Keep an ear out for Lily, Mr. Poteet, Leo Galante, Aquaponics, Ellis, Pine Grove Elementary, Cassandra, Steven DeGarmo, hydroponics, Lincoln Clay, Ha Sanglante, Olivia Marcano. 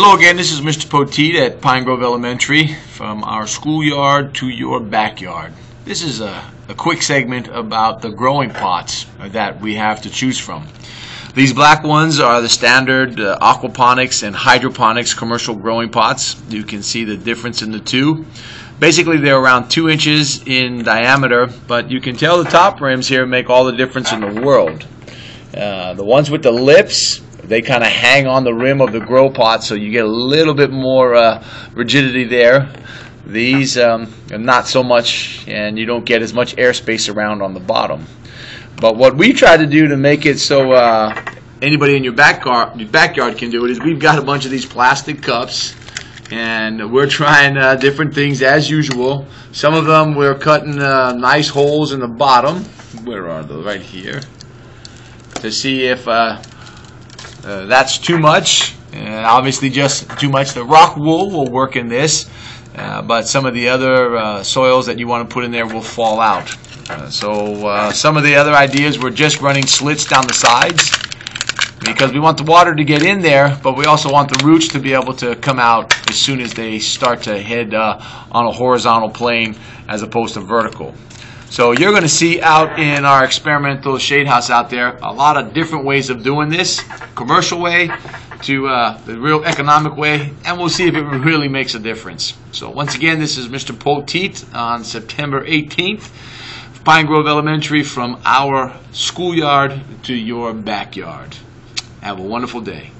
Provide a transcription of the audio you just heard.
Hello again, this is Mr. Poteet at Pine Grove Elementary, from our schoolyard to your backyard. This is a quick segment about the growing pots that we have to choose from. These black ones are the standard aquaponics and hydroponics commercial growing pots. You can see the difference in the two. Basically, they're around 2 inches in diameter, but you can tell the top rims here make all the difference in the world. The ones with the lips, they kind of hang on the rim of the grow pot, so you get a little bit more rigidity there. These are not so much, and you don't get as much airspace around on the bottom. But what we try to do to make it so anybody in your backyard can do it is we've got a bunch of these plastic cups, and we're trying different things as usual. Some of them we're cutting nice holes in the bottom. Where are those? Right here. To see if that's too much, and obviously just too much. The rock wool will work in this, but some of the other soils that you want to put in there will fall out. So some of the other ideas, we're just running slits down the sides because we want the water to get in there, but we also want the roots to be able to come out as soon as they start to head on a horizontal plane as opposed to vertical. So you're going to see out in our experimental shade house out there a lot of different ways of doing this, commercial way to the real economic way, and we'll see if it really makes a difference. So once again, this is Mr. Poteet on September 18th, Pine Grove Elementary, from our schoolyard to your backyard. Have a wonderful day.